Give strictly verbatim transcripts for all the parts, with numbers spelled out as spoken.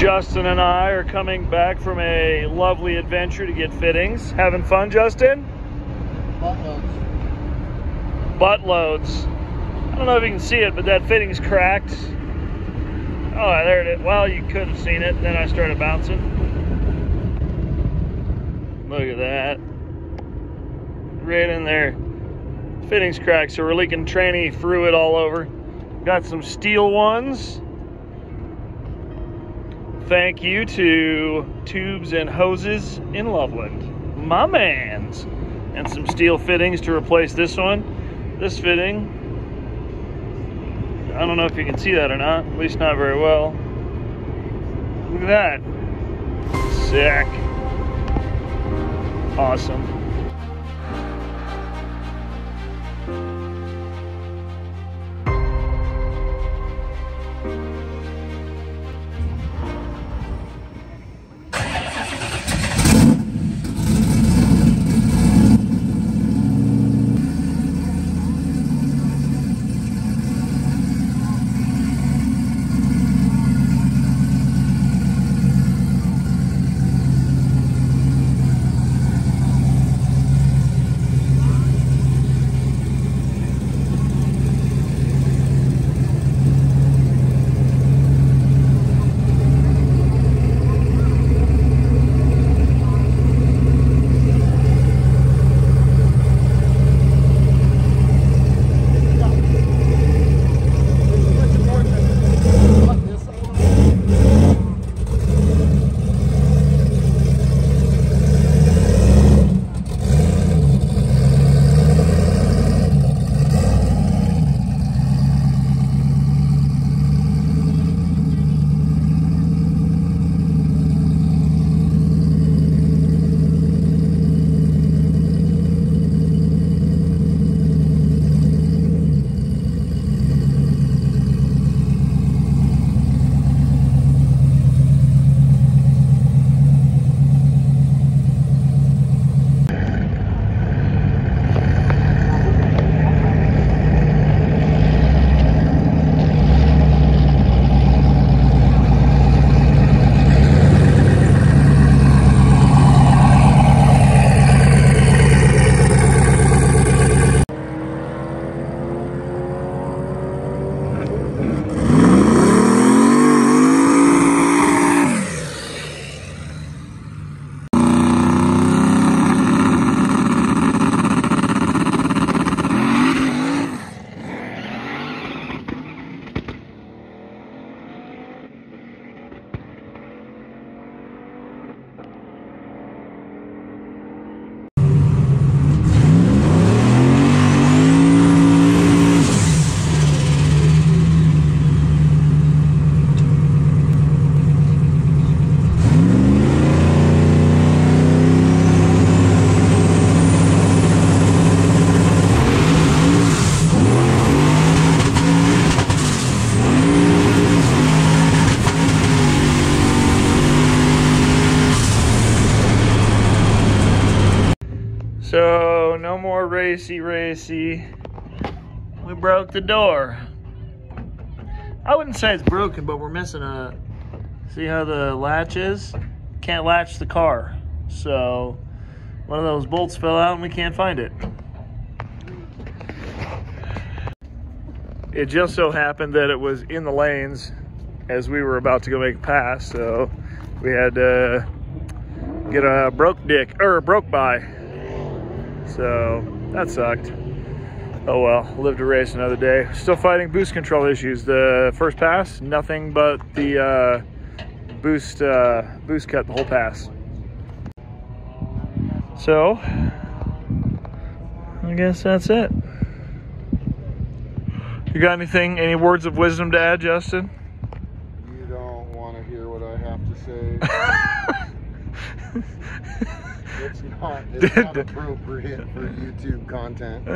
Justin and I are coming back from a lovely adventure to get fittings. Having fun, Justin? Butt loads. Butt loads. I don't know if you can see it, but that fitting's cracked. Oh, there it is. Well, you could have seen it. Then I started bouncing. Look at that. Right in there. Fittings cracked, so we're leaking tranny fluid all over. Got some steel ones. Thank you to Tubes and Hoses in Loveland. My man's. And some steel fittings to replace this one. This fitting. I don't know if you can see that or not. At least not very well. Look at that. Sick. Awesome. So, no more racy, racy. We broke the door. I wouldn't say it's broken, but we're missing a... See how the latch is? Can't latch the car. So, one of those bolts fell out and we can't find it. It just so happened that it was in the lanes as we were about to go make a pass. So, we had to get a broke dick, or broke by. So that sucked. Oh well, lived to race another day. Still fighting boost control issues. The first pass, nothing but the uh, boost uh, boost cut the whole pass. So I guess that's it. You got anything? Any words of wisdom to add, Justin? You don't want to hear what I have to say. It's not, it's not appropriate for YouTube content.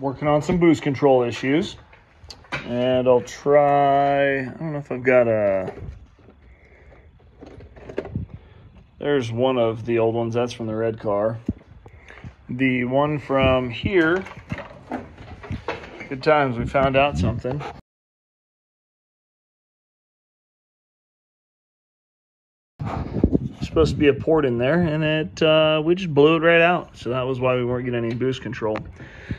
working on some boost control issues. And I'll try, I don't know if I've got a, there's one of the old ones, that's from the red car. The one from here, good times, we found out something. There's supposed to be a port in there, and it uh, we just blew it right out. So that was why we weren't getting any boost control.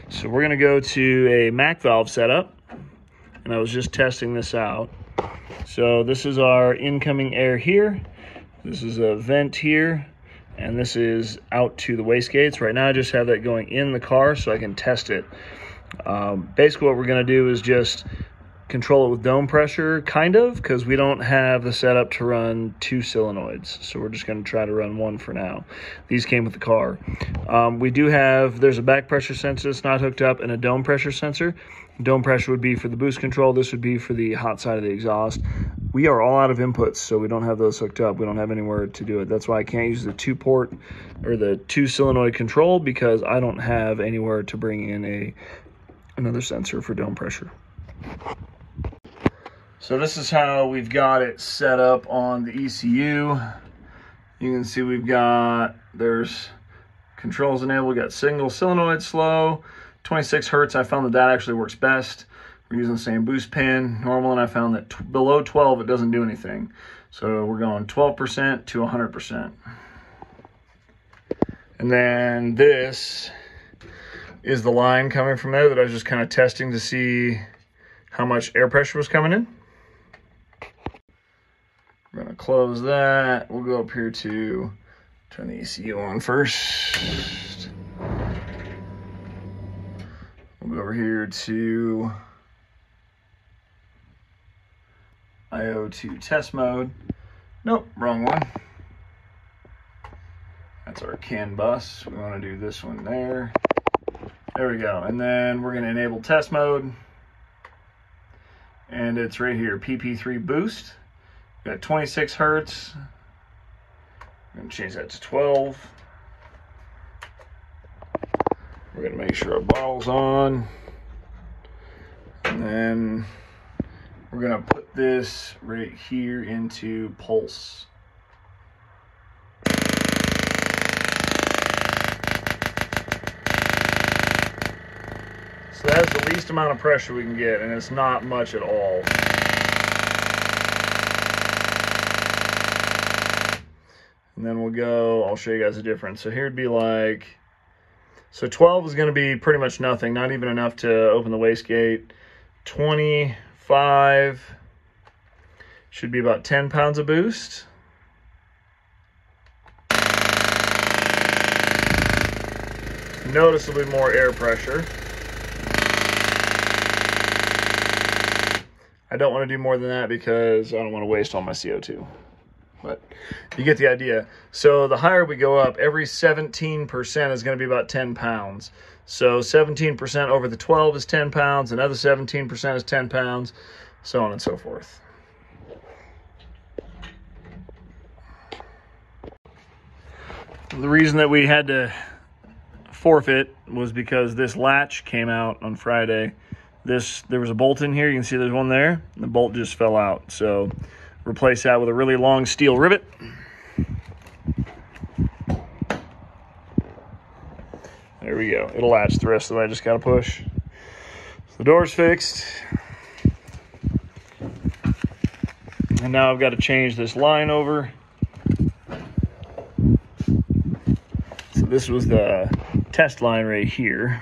So we're gonna go to a Mac valve setup, and I was just testing this out. So this is our incoming air here. This is a vent here, and this is out to the wastegates. Right now I just have that going in the car so I can test it. Um, basically what we're gonna do is just control it with dome pressure, kind of, because we don't have the setup to run two solenoids. So we're just gonna try to run one for now. These came with the car. Um, we do have, there's a back pressure sensor that's not hooked up and a dome pressure sensor. Dome pressure would be for the boost control. This would be for the hot side of the exhaust. We are all out of inputs, so we don't have those hooked up. We don't have anywhere to do it. That's why I can't use the two port or the two solenoid control, because I don't have anywhere to bring in a another sensor for dome pressure. So this is how we've got it set up on the E C U. You can see we've got, there's controls enabled. We got single solenoid slow, twenty-six hertz. I found that that actually works best. We're using the same boost pin, normal, and I found that t below twelve, it doesn't do anything. So we're going twelve percent to one hundred percent. And then this is the line coming from there that I was just kind of testing to see how much air pressure was coming in. We're gonna close that. We'll go up here to turn the E C U on first. We'll go over here to I O two test mode. Nope, wrong one. That's our CAN bus. We want to do this one there. There we go. And then we're going to enable test mode. And it's right here, P P three boost. We've got twenty-six hertz. We're going to change that to twelve. We're going to make sure our bottle's on. And then we're gonna put this right here into pulse. So that's the least amount of pressure we can get, and it's not much at all. And then we'll go, I'll show you guys the difference. So here'd be like, so twelve is gonna be pretty much nothing, not even enough to open the wastegate. twenty, five should be about ten pounds of boost. Noticeably more air pressure. I don't want to do more than that because I don't want to waste all my C O two. But you get the idea. So the higher we go up, every seventeen percent is going to be about ten pounds. So seventeen percent over the twelve is ten pounds. Another seventeen percent is ten pounds, so on and so forth. The reason that we had to forfeit was because this latch came out on Friday. This, there was a bolt in here. You can see there's one there. The bolt just fell out. So replace that with a really long steel rivet. There we go. It'll latch the rest of the way. I just got to push. So the door's fixed. And now I've got to change this line over. So this was the test line right here.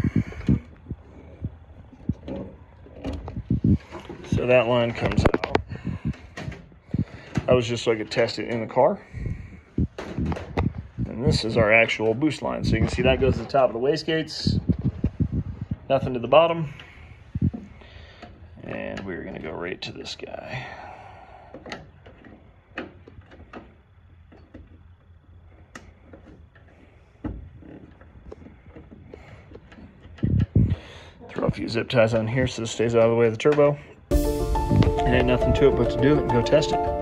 So that line comes out. That was just so I could test it in the car. And this is our actual boost line. So you can see that goes to the top of the wastegates. Nothing to the bottom. And we're gonna go right to this guy. Throw a few zip ties on here so it stays out of the way of the turbo. And ain't nothing to it but to do it and go test it.